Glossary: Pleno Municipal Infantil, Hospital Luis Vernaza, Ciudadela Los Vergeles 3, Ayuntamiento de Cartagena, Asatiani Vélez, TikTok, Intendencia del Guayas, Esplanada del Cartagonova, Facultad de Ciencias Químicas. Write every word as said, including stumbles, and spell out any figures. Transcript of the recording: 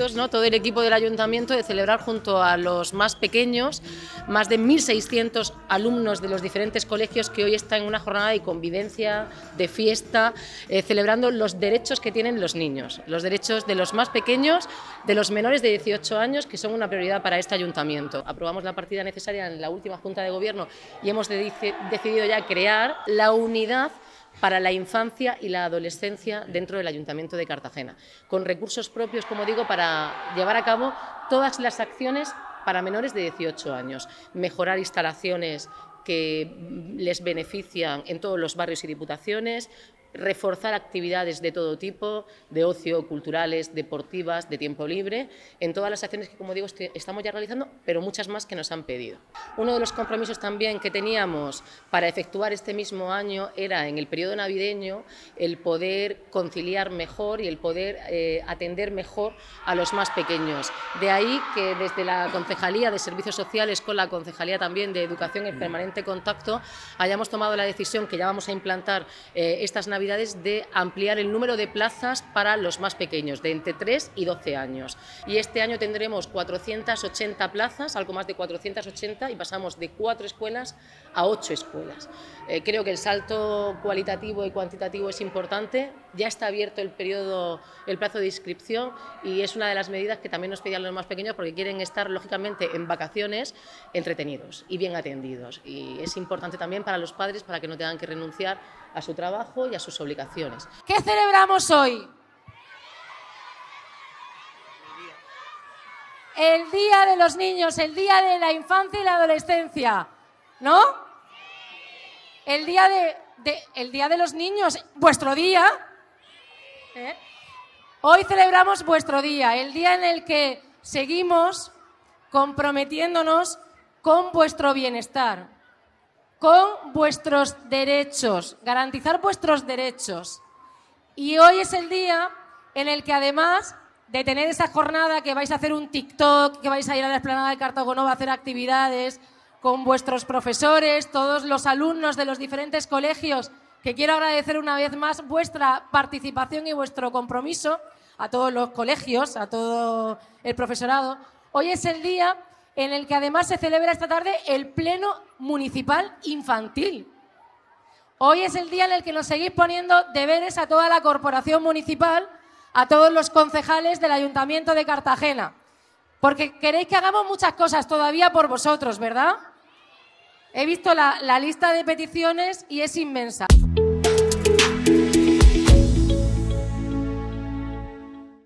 proyectos, ¿no?, todo el equipo del ayuntamiento, de celebrar junto a los más pequeños, más de mil seiscientos alumnos de los diferentes colegios que hoy están en una jornada de convivencia, de fiesta, eh, celebrando los derechos que tienen los niños, los derechos de los más pequeños, de los menores de dieciocho años, que son una prioridad para este ayuntamiento. Aprobamos la partida necesaria en la última Junta de Gobierno y hemos de- decidido ya crear la unidad para la infancia y la adolescencia dentro del Ayuntamiento de Cartagena, con recursos propios, como digo, para llevar a cabo todas las acciones para menores de dieciocho años, mejorar instalaciones que les benefician en todos los barrios y diputaciones, reforzar actividades de todo tipo, de ocio, culturales, deportivas, de tiempo libre, en todas las acciones que, como digo, estamos ya realizando, pero muchas más que nos han pedido. Uno de los compromisos también que teníamos para efectuar este mismo año era, en el periodo navideño, el poder conciliar mejor y el poder eh, atender mejor a los más pequeños. De ahí que desde la Concejalía de Servicios Sociales, con la Concejalía también de Educación en permanente contacto, hayamos tomado la decisión, que ya vamos a implantar eh, estas navidades, de ampliar el número de plazas para los más pequeños, de entre tres y doce años. Y este año tendremos cuatrocientas ochenta plazas, algo más de cuatrocientas ochenta, y pasamos de cuatro escuelas a ocho escuelas. Eh, creo que el salto cualitativo y cuantitativo es importante. Ya está abierto el periodo, el plazo de inscripción, y es una de las medidas que también nos pedían los más pequeños, porque quieren estar, lógicamente, en vacaciones entretenidos y bien atendidos. Y es importante también para los padres, para que no tengan que renunciar a su trabajo y a sus obligaciones. ¿Qué celebramos hoy? El Día de los Niños, el Día de la Infancia y la Adolescencia, ¿no? El Día de, de, el día de los Niños, vuestro día. ¿Eh? Hoy celebramos vuestro día, el día en el que seguimos comprometiéndonos con vuestro bienestar, con vuestros derechos, garantizar vuestros derechos. Y hoy es el día en el que, además de tener esa jornada, que vais a hacer un TikTok, que vais a ir a la Esplanada del Cartagonova a hacer actividades con vuestros profesores, todos los alumnos de los diferentes colegios, que quiero agradecer una vez más vuestra participación y vuestro compromiso, a todos los colegios, a todo el profesorado. Hoy es el día en el que además se celebra esta tarde el Pleno Municipal Infantil. Hoy es el día en el que nos seguís poniendo deberes a toda la corporación municipal, a todos los concejales del Ayuntamiento de Cartagena, porque queréis que hagamos muchas cosas todavía por vosotros, ¿verdad? He visto la, la lista de peticiones y es inmensa.